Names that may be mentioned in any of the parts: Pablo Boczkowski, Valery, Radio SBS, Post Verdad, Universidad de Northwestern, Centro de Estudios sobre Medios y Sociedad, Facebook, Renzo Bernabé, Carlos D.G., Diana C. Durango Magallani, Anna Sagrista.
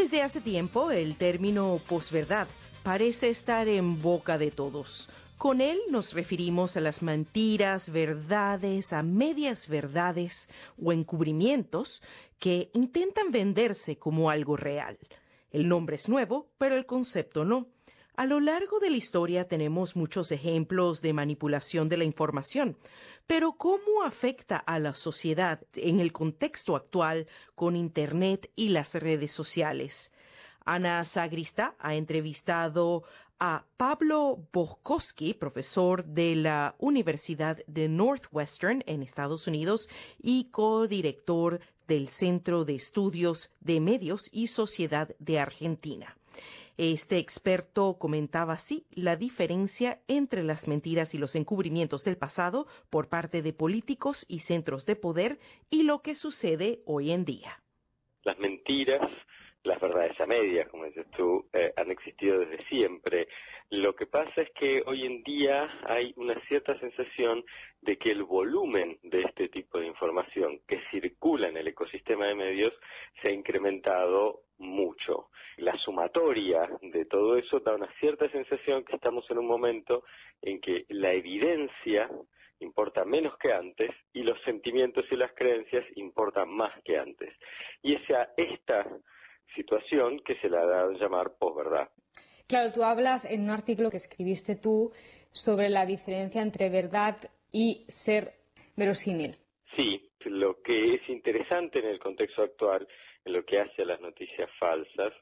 Desde hace tiempo, el término posverdad parece estar en boca de todos. Con él nos referimos a las mentiras, verdades, a medias verdades o encubrimientos que intentan venderse como algo real. El nombre es nuevo, pero el concepto no. A lo largo de la historia tenemos muchos ejemplos de manipulación de la información, pero ¿cómo afecta a la sociedad en el contexto actual con Internet y las redes sociales? Anna Sagrista ha entrevistado a Pablo Boczkowski, profesor de la Universidad de Northwestern en Estados Unidos y codirector del Centro de Estudios sobre Medios y Sociedad de Argentina. Este experto comentaba así la diferencia entre las mentiras y los encubrimientos del pasado por parte de políticos y centros de poder y lo que sucede hoy en día. Las mentiras, las verdades a medias, como dices tú, han existido desde siempre. Lo que pasa es que hoy en día hay una cierta sensación de que el volumen de este tipo de información que circula en el ecosistema de medios se ha incrementado mucho. La sumatoria de todo eso da una cierta sensación que estamos en un momento en que la evidencia importa menos que antes y los sentimientos y las creencias importan más que antes. Y esta situación que se la da a llamar posverdad. Claro, tú hablas en un artículo que escribiste tú sobre la diferencia entre verdad y ser verosímil. Sí, lo que es interesante en el contexto actual, en lo que hace a las noticias falsas,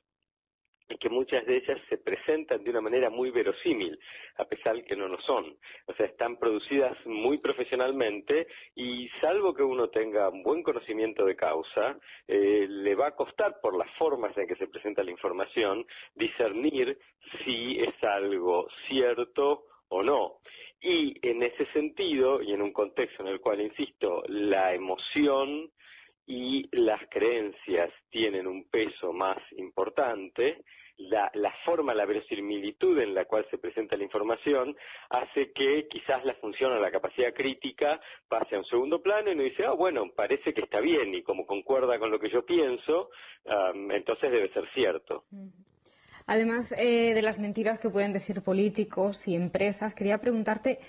es que muchas de ellas se presentan de una manera muy verosímil, a pesar de que no lo son. O sea, están producidas muy profesionalmente y salvo que uno tenga un buen conocimiento de causa, le va a costar por las formas en que se presenta la información discernir si es algo cierto o no. Y en ese sentido, y en un contexto en el cual, insisto, la emoción y las creencias tienen un peso más importante, la forma, la verosimilitud en la cual se presenta la información hace que quizás la función o la capacidad crítica pase a un segundo plano y uno dice, bueno, parece que está bien y como concuerda con lo que yo pienso, entonces debe ser cierto. Además de las mentiras que pueden decir políticos y empresas, quería preguntarte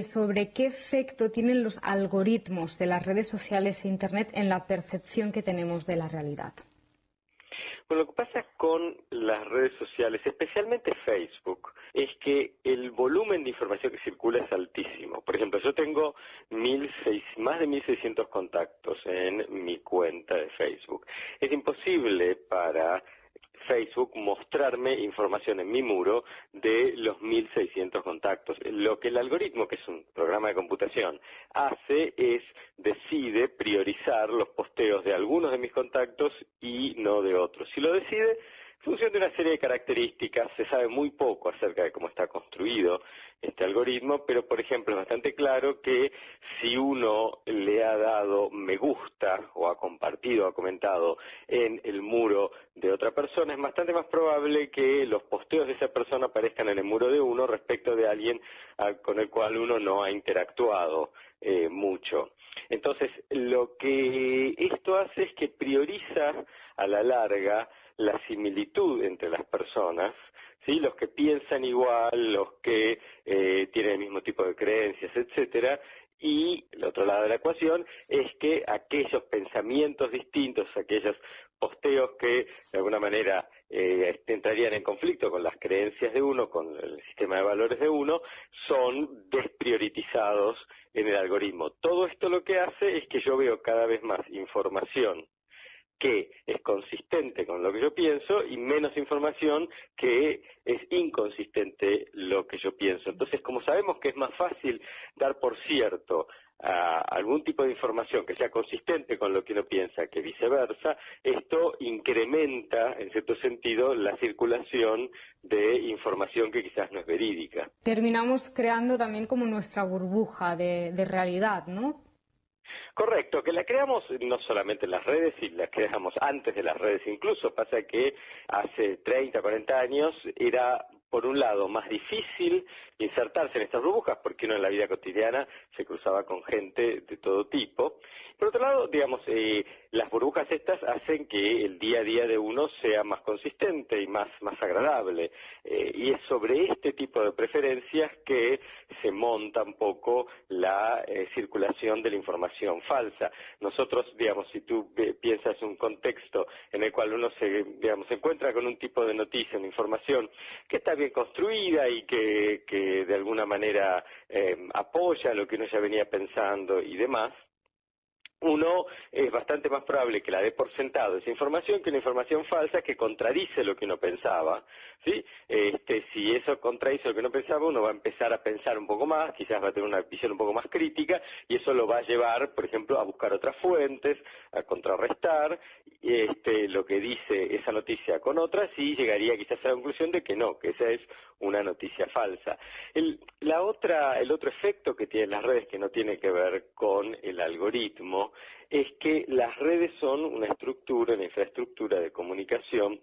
sobre qué efecto tienen los algoritmos de las redes sociales e Internet en la percepción que tenemos de la realidad. Bueno, lo que pasa con las redes sociales, especialmente Facebook, es que el volumen de información que circula es altísimo. Por ejemplo, yo tengo más de 1.600 contactos en mi cuenta de Facebook. Es imposible para Facebook mostrarme información en mi muro de los 1.600 contactos. Lo que el algoritmo, que es un programa de computación, hace es decide priorizar los posteos de algunos de mis contactos y no de otros. Si lo decide, en función de una serie de características, se sabe muy poco acerca de cómo está construido este algoritmo, pero por ejemplo es bastante claro que si uno le ha dado me gusta o ha compartido o ha comentado en el muro de otra persona, es bastante más probable que los posteos de esa persona aparezcan en el muro de uno respecto de alguien con el cual uno no ha interactuado mucho. Entonces, lo que esto hace es que prioriza a la larga la similitud entre las personas, ¿sí? Los que piensan igual, los que tienen el mismo tipo de creencias, etcétera. Y el otro lado de la ecuación es que aquellos pensamientos distintos, aquellos posteos que de alguna manera entrarían en conflicto con las creencias de uno, con el sistema de valores de uno, son desprioritizados en el algoritmo. Todo esto lo que hace es que yo veo cada vez más información que es consistente con lo que yo pienso y menos información que es inconsistente lo que yo pienso. Entonces, como sabemos que es más fácil dar por cierto a algún tipo de información que sea consistente con lo que uno piensa que viceversa, esto incrementa, en cierto sentido, la circulación de información que quizás no es verídica. Terminamos creando también como nuestra burbuja de realidad, ¿no? Correcto, que la creamos no solamente en las redes, y la creamos antes de las redes incluso. Pasa que hace 30, 40 años era, por un lado, más difícil insertarse en estas burbujas porque uno en la vida cotidiana se cruzaba con gente de todo tipo Por otro lado, digamos, las burbujas estas hacen que el día a día de uno sea más consistente y más agradable. Y es sobre este tipo de preferencias que se monta un poco la circulación de la información falsa. Nosotros, digamos, si tú piensas un contexto en el cual uno se encuentra con un tipo de noticia, una información que está bien construida y que de alguna manera apoya lo que uno ya venía pensando y demás, uno es bastante más probable que la dé por sentado esa información que una información falsa que contradice lo que uno pensaba, ¿sí? Si eso contradice lo que uno pensaba, uno va a empezar a pensar un poco más, quizás va a tener una visión un poco más crítica, y eso lo va a llevar, por ejemplo, a buscar otras fuentes, a contrarrestar lo que dice esa noticia con otras, y llegaría quizás a la conclusión de que no, que esa es una noticia falsa. El otro efecto que tienen las redes, que no tiene que ver con el algoritmo, es que las redes son una infraestructura de comunicación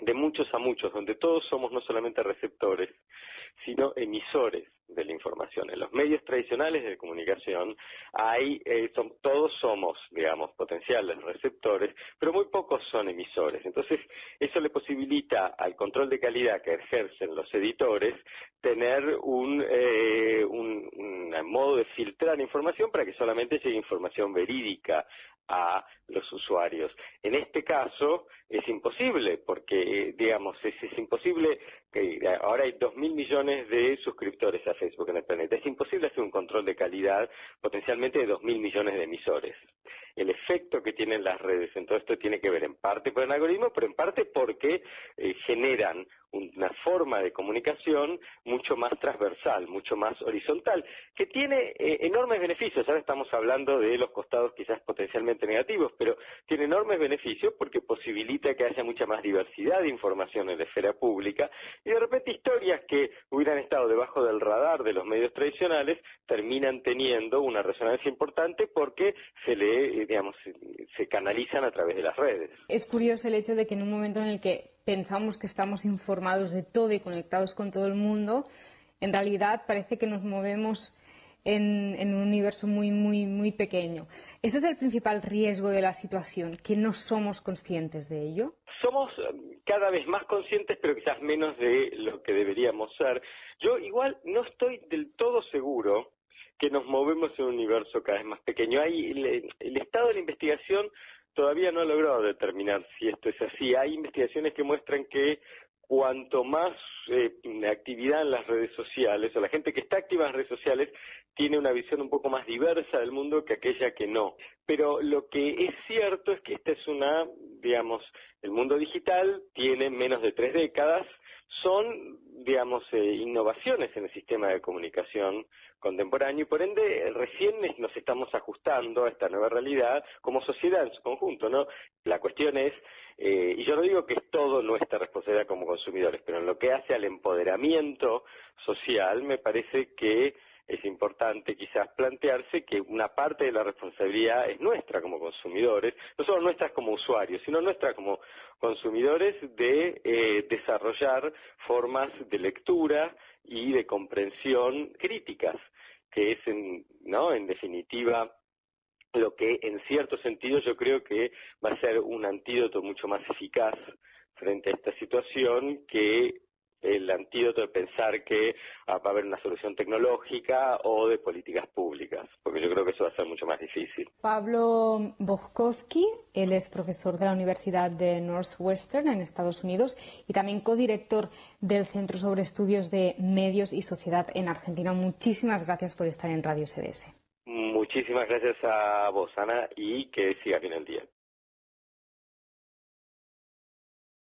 de muchos a muchos, donde todos somos no solamente receptores, sino emisores de la información. En los medios tradicionales de comunicación todos somos, digamos, potenciales receptores, pero muy pocos son emisores. Entonces, eso le posibilita al control de calidad que ejercen los editores tener un modo de filtrar información para que solamente llegue información verídica a los usuarios. En este caso es imposible, porque es imposible, que ahora hay 2.000 millones de suscriptores a Facebook en el planeta. Es imposible hacer un control de calidad potencialmente de 2.000 millones de emisores. El efecto que tienen las redes en todo esto tiene que ver en parte por el algoritmo, pero en parte porque generan una forma de comunicación mucho más transversal, mucho más horizontal, que tiene enormes beneficios. Ahora estamos hablando de los costados quizás potencialmente negativos, pero tiene enormes beneficios porque posibilita que haya mucha más diversidad de información en la esfera pública, y de repente historias que hubieran estado debajo del radar de los medios tradicionales terminan teniendo una resonancia importante porque se canalizan a través de las redes. Es curioso el hecho de que en un momento en el que pensamos que estamos informados de todo y conectados con todo el mundo, en realidad parece que nos movemos en un universo muy, muy, muy pequeño. ¿Ese es el principal riesgo de la situación, que no somos conscientes de ello? Somos cada vez más conscientes, pero quizás menos de lo que deberíamos ser. Yo igual no estoy del todo seguro que nos movemos en un universo cada vez más pequeño. El estado de la investigación todavía no ha logrado determinar si esto es así. Hay investigaciones que muestran que cuanto más actividad en las redes sociales, o la gente que está activa en las redes sociales, tiene una visión un poco más diversa del mundo que aquella que no. Pero lo que es cierto es que el mundo digital tiene menos de 3 décadas, son, innovaciones en el sistema de comunicación contemporáneo, y por ende recién nos estamos ajustando a esta nueva realidad como sociedad en su conjunto, ¿no? La cuestión es, y yo no digo que es todo nuestra responsabilidad como consumidores, pero en lo que hace al empoderamiento social, me parece que es importante quizás plantearse que una parte de la responsabilidad es nuestra como consumidores, no solo nuestras como usuarios, sino nuestra como consumidores, de desarrollar formas de lectura y de comprensión críticas, que es en definitiva lo que en cierto sentido yo creo que va a ser un antídoto mucho más eficaz frente a esta situación que el antídoto de pensar que va a haber una solución tecnológica o de políticas públicas, porque yo creo que eso va a ser mucho más difícil. Pablo Boczkowski, él es profesor de la Universidad de Northwestern en Estados Unidos y también codirector del Centro sobre Estudios de Medios y Sociedad en Argentina. Muchísimas gracias por estar en Radio SBS. Muchísimas gracias a vos, Ana, y que siga bien el día.